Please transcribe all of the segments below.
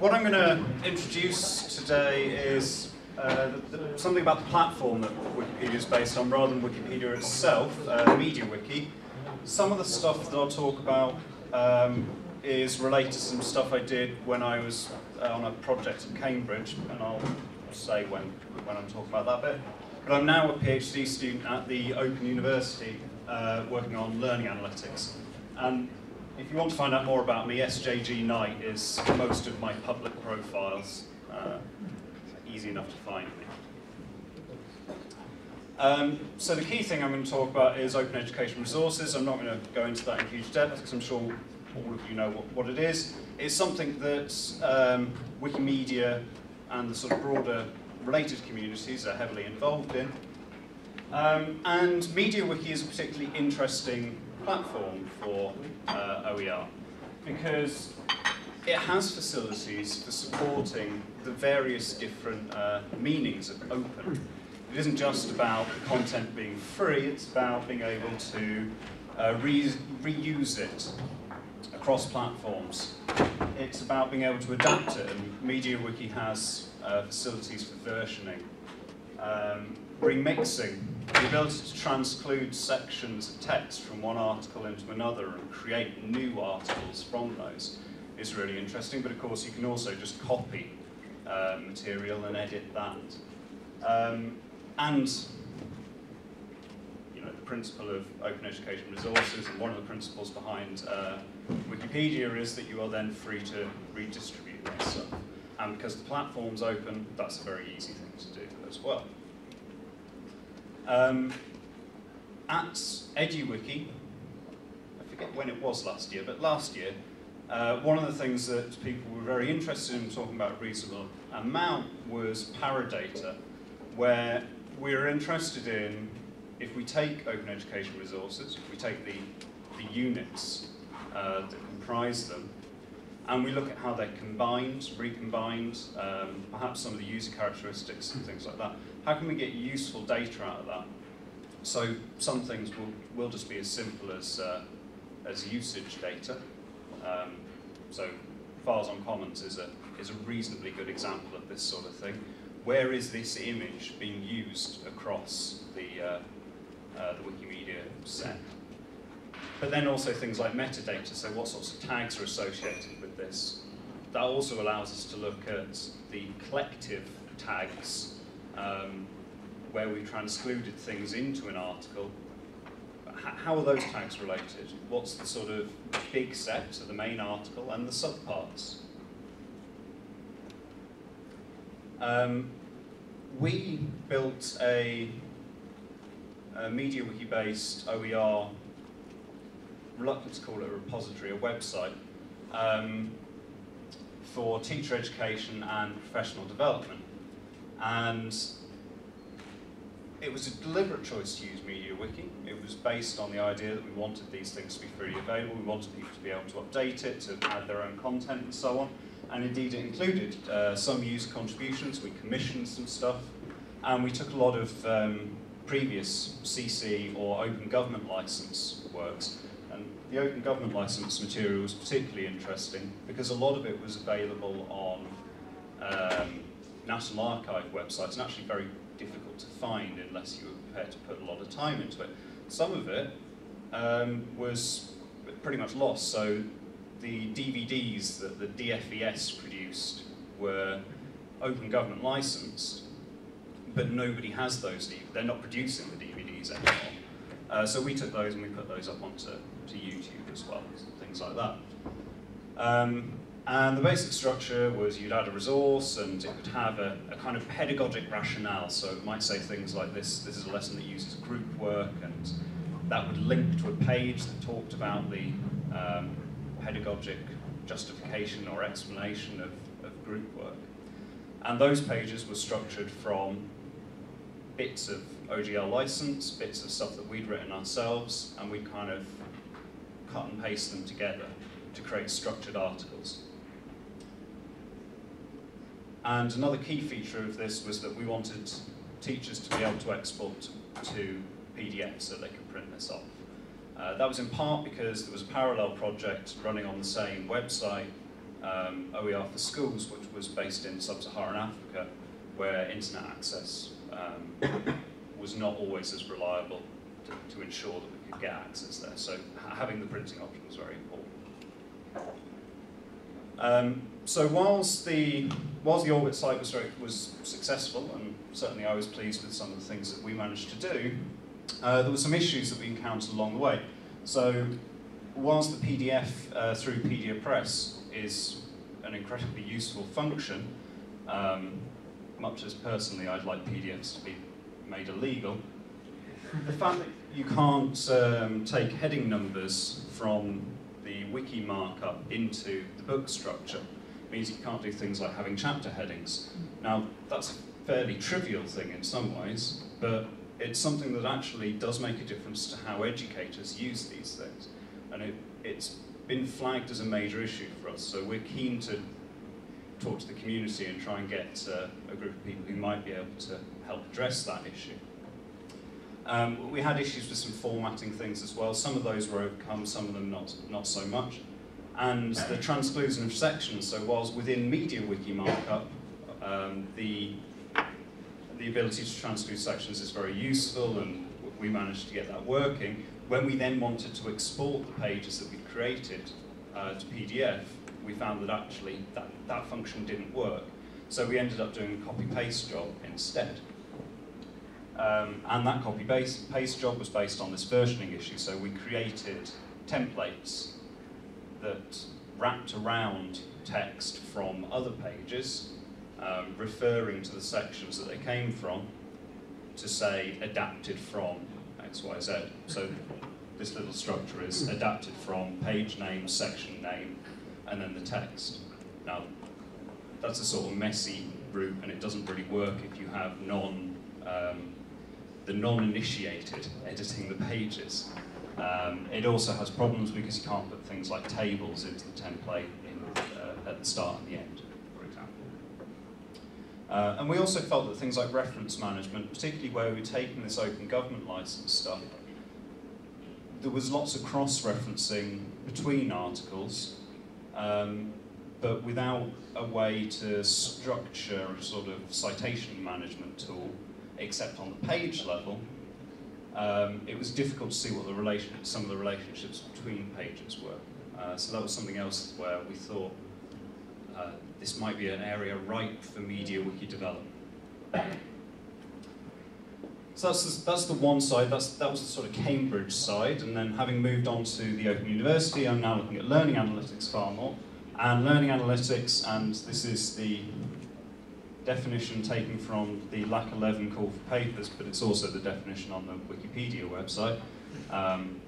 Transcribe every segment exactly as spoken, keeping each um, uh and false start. what I'm going to introduce today is uh, the, the, something about the platform that Wikipedia is based on, rather than Wikipedia itself, uh, MediaWiki. Some of the stuff that I'll talk about um, is related to some stuff I did when I was uh, on a project in Cambridge, and I'll say when, when I'm talking about that bit. But I'm now a PhD student at the Open University uh, working on learning analytics. And if you want to find out more about me, S J G Knight is most of my public profiles. Uh, easy enough to find me. Um, so the key thing I'm going to talk about is open education resources. I'm not going to go into that in huge depth because I'm sure all of you know what, what it is. It's something that um, Wikimedia and the sort of broader related communities are heavily involved in. Um, and MediaWiki is a particularly interesting platform for uh, O E R because it has facilities for supporting the various different uh, meanings of open. It isn't just about content being free, it's about being able to uh, re reuse it across platforms. It's about being able to adapt it, and MediaWiki has uh, facilities for versioning, um, remixing, the ability to transclude sections of text from one article into another and create new articles from those is really interesting, but of course you can also just copy uh, material and edit that. Um, and you know, the principle of open education resources, and one of the principles behind uh, Wikipedia is that you are then free to redistribute that stuff. And because the platform's open, that's a very easy thing to do as well. Um, at EduWiki, I forget when it was last year, but last year, uh, one of the things that people were very interested in talking about a reasonable amount was Paradata, where we were interested in, if we take open education resources, if we take the, the units uh, that comprise them, and we look at how they're combined, recombined, um, perhaps some of the user characteristics and things like that. How can we get useful data out of that? So some things will, will just be as simple as, uh, as usage data. Um, so files on Commons is a, is a reasonably good example of this sort of thing. Where is this image being used across the, uh, uh, the Wikimedia set? But then also things like metadata, so what sorts of tags are associated with this. That also allows us to look at the collective tags, um, where we've transcluded things into an article. How are those tags related? What's the sort of big set, so the main article, and the subparts? Um, we built a, a MediaWiki-based O E R, reluctant to call it a repository, a website, um, for teacher education and professional development. And it was a deliberate choice to use MediaWiki. It was based on the idea that we wanted these things to be freely available, we wanted people to be able to update it, to add their own content and so on. And indeed it included uh, some user contributions, we commissioned some stuff, and we took a lot of um, previous C C or open government license works. The open government license material was particularly interesting because a lot of it was available on um, National Archive websites and actually very difficult to find unless you were prepared to put a lot of time into it. Some of it um, was pretty much lost, so the D V Ds that the D F E S produced were open government licensed, but nobody has those, they're not producing the D V Ds anymore. Uh, so we took those and we put those up onto to YouTube as well, things like that. Um, and the basic structure was you'd add a resource and it would have a, a kind of pedagogic rationale. So it might say things like this, this is a lesson that uses group work, and that would link to a page that talked about the um, pedagogic justification or explanation of, of group work. And those pages were structured from bits of O G L license, bits of stuff that we'd written ourselves, and we'd kind of cut and paste them together to create structured articles. And another key feature of this was that we wanted teachers to be able to export to P D F so they could print this off. Uh, that was in part because there was a parallel project running on the same website um, O E R for Schools, which was based in sub-Saharan Africa, where internet access um, was not always as reliable to, to ensure that we could get access there. So having the printing option was very important. Um, so whilst the, whilst the Orbit Cyberstroke was successful, and certainly I was pleased with some of the things that we managed to do, uh, there were some issues that we encountered along the way. So whilst the P D F uh, through Pediapress is an incredibly useful function, um, much as personally I'd like P D Fs to be made illegal, the fact that you can't um, take heading numbers from the wiki markup into the book structure means you can't do things like having chapter headings. Now, that's a fairly trivial thing in some ways, but it's something that actually does make a difference to how educators use these things. And it, it's been flagged as a major issue for us, so we're keen to talk to the community and try and get uh, a group of people who might be able to help address that issue. Um, we had issues with some formatting things as well. Some of those were overcome, some of them not, not so much. And the transclusion of sections, so whilst within MediaWiki markup, um, the, the ability to transclude sections is very useful, and we managed to get that working. When we then wanted to export the pages that we'd created uh, to P D F, we found that actually that, that function didn't work. So we ended up doing a copy-paste job instead. Um, and that copy-paste job was based on this versioning issue, so we created templates that wrapped around text from other pages, um, referring to the sections that they came from, to say adapted from X, Y, Z. So this little structure is adapted from page name, section name, and then the text. Now, that's a sort of messy route, and it doesn't really work if you have non- um, the non-initiated editing the pages. Um, it also has problems because you can't put things like tables into the template in, uh, at the start and the end, for example. Uh, and we also felt that things like reference management, particularly where we're taking this open government license stuff, there was lots of cross-referencing between articles, um, but without a way to structure a sort of citation management tool, except on the page level, um, it was difficult to see what the relation, some of the relationships between pages were. Uh, so that was something else where we thought uh, this might be an area ripe for MediaWiki development. So that's the, that's the one side, that's, that was the sort of Cambridge side, and then having moved on to the Open University, I'm now looking at learning analytics far more. And learning analytics, and this is the definition taken from the L A C eleven call for papers, but it's also the definition on the Wikipedia website. Um,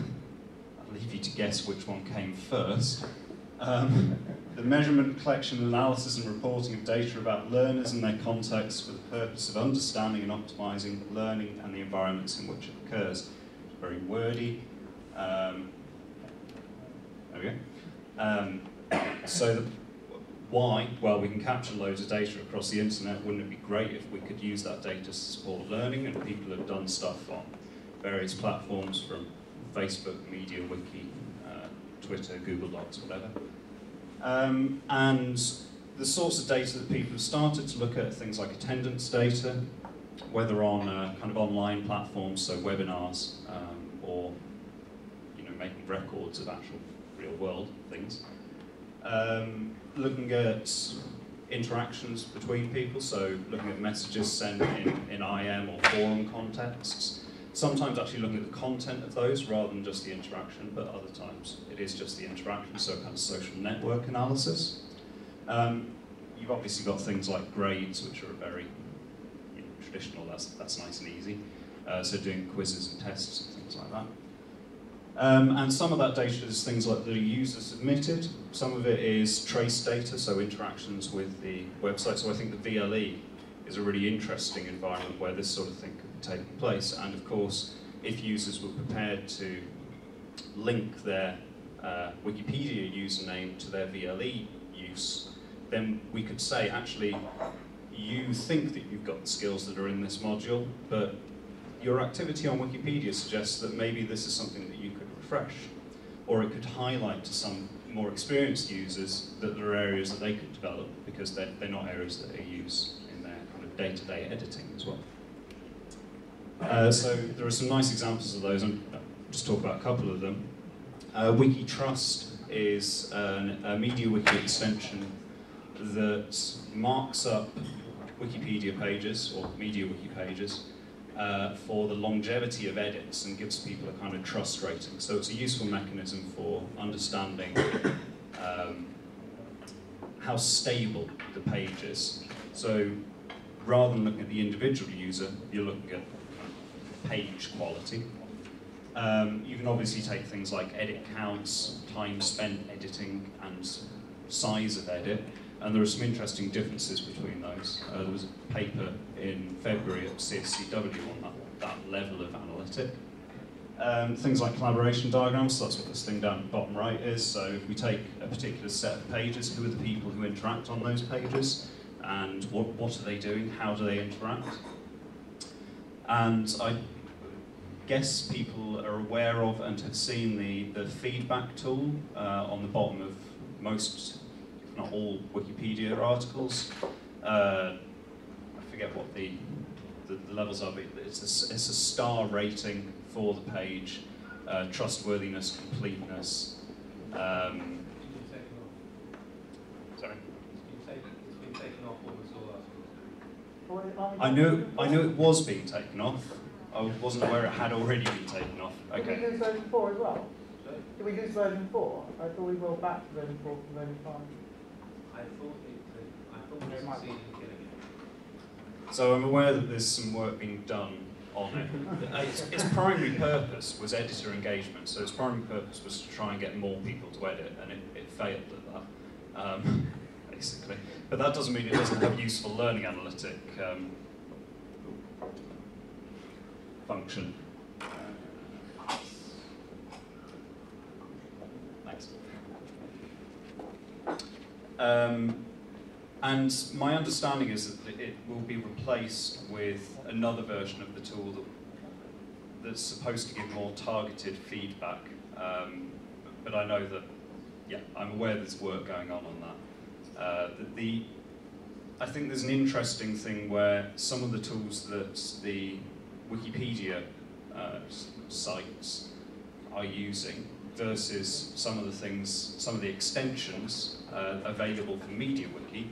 I'll leave you to guess which one came first. Um, the measurement, collection, analysis, and reporting of data about learners and their context for the purpose of understanding and optimizing learning and the environments in which it occurs. Very wordy. Um, there we go. Um, so the, why? Well, we can capture loads of data across the internet. Wouldn't it be great if we could use that data to support learning? And people have done stuff on various platforms from Facebook, MediaWiki, uh, Twitter, Google Docs, whatever. Um, and the sorts of data that people have started to look at, things like attendance data, whether on uh, kind of online platforms, so webinars, um, or you know, making records of actual real-world things. Um, looking at interactions between people, so looking at messages sent in, in I M or forum contexts. Sometimes actually looking at the content of those rather than just the interaction, but other times it is just the interaction, so kind of social network analysis. Um, you've obviously got things like grades, which are very you know, traditional, that's, that's nice and easy. Uh, so doing quizzes and tests and things like that. Um, and some of that data is things like the user submitted. Some of it is trace data, so interactions with the website. So I think the V L E is a really interesting environment where this sort of thing could be taking place. And of course, if users were prepared to link their uh, Wikipedia username to their V L E use, then we could say, actually, you think that you've got the skills that are in this module, but your activity on Wikipedia suggests that maybe this is something that you could refresh, or it could highlight to some more experienced users that there are areas that they could develop, because they're, they're not areas that they use in their kind of day-to-day editing as well. Uh, so there are some nice examples of those, and I'll just talk about a couple of them. Uh, Wikitrust is an, a MediaWiki extension that marks up Wikipedia pages, or MediaWiki pages, uh, for the longevity of edits and gives people a kind of trust rating. So it's a useful mechanism for understanding um, how stable the page is. So rather than looking at the individual user, you're looking at page quality. Um, you can obviously take things like edit counts, time spent editing, and size of edit, and there are some interesting differences between those. Uh, there was a paper in February at C S C W on that, that level of analytic. Um, things like collaboration diagrams, so that's what this thing down at the bottom right is. So if we take a particular set of pages, who are the people who interact on those pages, and what, what are they doing, how do they interact? And I guess people are aware of and have seen the, the feedback tool uh, on the bottom of most, if not all, Wikipedia articles. Uh, I forget what the, the, the levels are, but it's a, it's a star rating for the page, uh, trustworthiness, completeness. Um, it's been taken off. Sorry? It's been taken, it's been taken off almost all articles. I knew, I knew it was being taken off. I wasn't aware it had already been taken off. Okay. Did we lose version four as well? Did we lose version four? I thought we rolled back to version four from version five. I thought it, I thought it might be. So I'm aware that there's some work being done on it. Its, its primary purpose was editor engagement. So its primary purpose was to try and get more people to edit, and it, it failed at that, um, basically. But that doesn't mean it doesn't have useful learning analytic um, function. Thanks. Um, and my understanding is that it will be replaced with another version of the tool that, that's supposed to give more targeted feedback. Um, but I know that, yeah, I'm aware there's work going on on that. Uh, that the, I think there's an interesting thing where some of the tools that the Wikipedia uh, sites are using versus some of the things, some of the extensions uh, available for MediaWiki.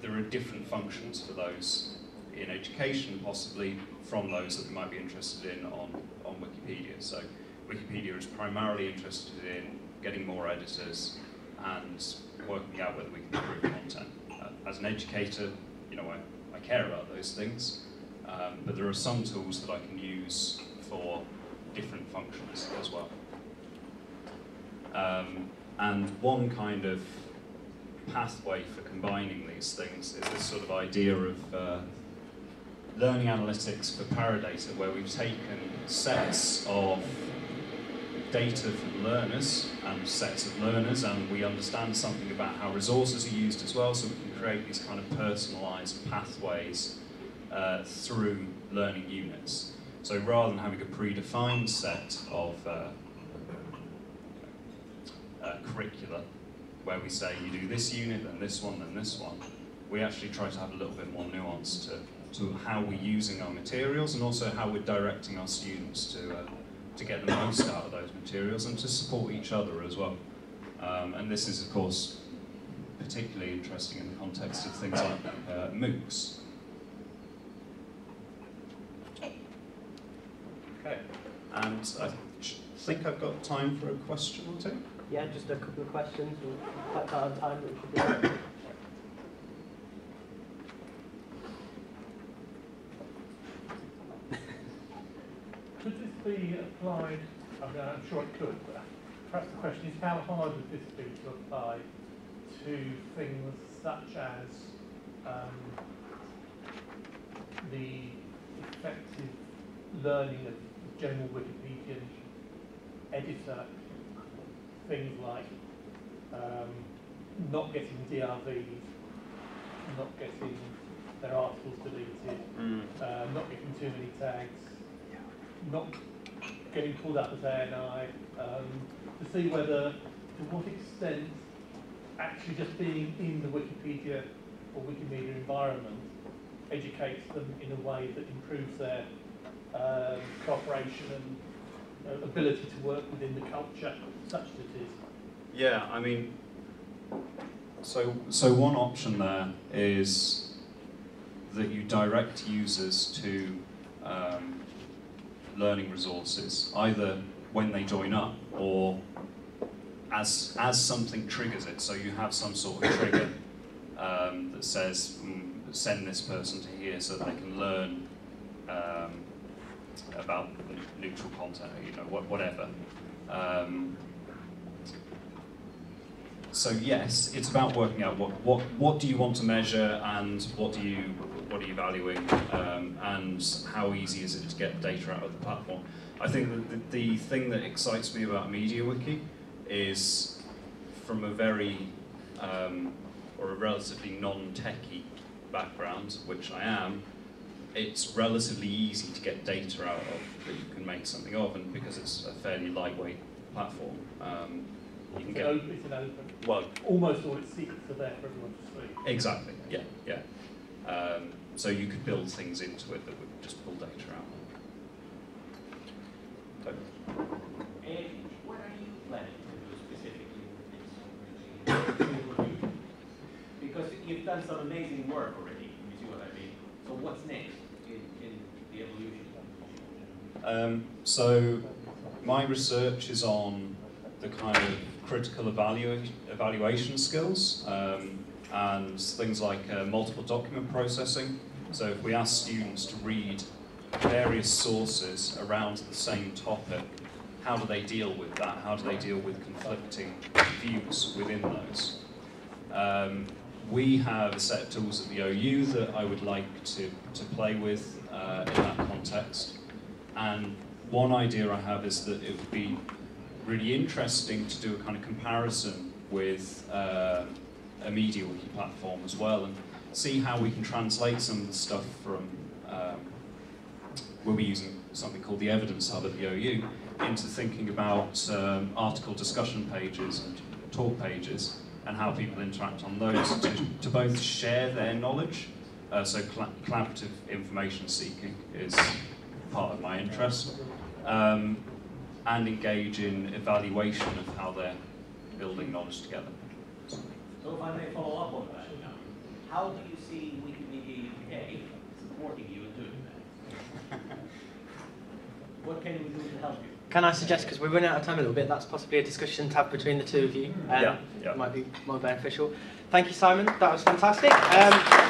There are different functions for those in education, possibly, from those that we might be interested in on, on Wikipedia. So Wikipedia is primarily interested in getting more editors and working out whether we can improve content. Uh, as an educator, you know, I, I care about those things. Um, but there are some tools that I can use for different functions as well. Um, and one kind of pathway for combining these things is this sort of idea of uh, learning analytics for Paradata, where we've taken sets of data from learners and sets of learners, and we understand something about how resources are used as well, so we can create these kind of personalized pathways Uh, through learning units. So rather than having a predefined set of uh, uh, curricula, where we say you do this unit, then this one, then this one, we actually try to have a little bit more nuance to, to how we're using our materials, and also how we're directing our students to, uh, to get the most out of those materials and to support each other as well. Um, and this is, of course, particularly interesting in the context of things like uh, MOOCs. Okay, and I think I've got time for a question or two. Yeah, just a couple of questions. We're quite out of time, but we should be all right. Could this be applied? I mean, I'm sure it could, but perhaps the question is, how hard would this be to apply to things such as um, the effective learning of general Wikipedia editor, things like um, not getting D R Vs, not getting their articles deleted, mm. uh, not getting too many tags, not getting pulled up as A N I, um, to see whether to what extent actually just being in the Wikipedia or Wikimedia environment educates them in a way that improves their um, cooperation and uh, ability to work within the culture such as it is? Yeah, I mean, so, so one option there is that you direct users to um, learning resources, either when they join up or as, as something triggers it. So you have some sort of trigger um, that says, mm, send this person to here so that they can learn um, about neutral content, or, you know, whatever. Um, so yes, it's about working out what, what, what do you want to measure and what do you, what are you valuing, um, and how easy is it to get data out of the platform. I think that the, the thing that excites me about MediaWiki is from a very, um, or a relatively non-techie background, which I am, it's relatively easy to get data out of that you can make something of, and because it's a fairly lightweight platform, um, you it's can get... Open, it's an open. Well, almost all its secrets are there for everyone to see. Exactly, yeah, yeah. Um, so you could build things into it that would just pull data out. Totally. And what are you planning to do specifically with this? Because you've done some amazing work already, you see what I mean. So what's next in, in the evolution? Um, so my research is on the kind of critical evalu evaluation skills um, and things like uh, multiple document processing. So if we ask students to read various sources around the same topic, how do they deal with that? How do they deal with conflicting views within those? Um, We have a set of tools at the O U that I would like to, to play with uh, in that context. And one idea I have is that it would be really interesting to do a kind of comparison with uh, a MediaWiki platform as well, and see how we can translate some of the stuff from, um, we'll be using something called the Evidence Hub at the O U, into thinking about um, article discussion pages and talk pages, and how people interact on those to, to both share their knowledge. Uh, so cl collaborative information seeking is part of my interest, um, and engage in evaluation of how they're building knowledge together. So if I may follow up on that, how do you see Wikimedia U K supporting you in doing that? What can we do to help you? Can I suggest, because we're running out of time a little bit, that's possibly a discussion tab between the two of you. Um, yeah, yeah. Might be more beneficial. Thank you, Simon. That was fantastic. Um,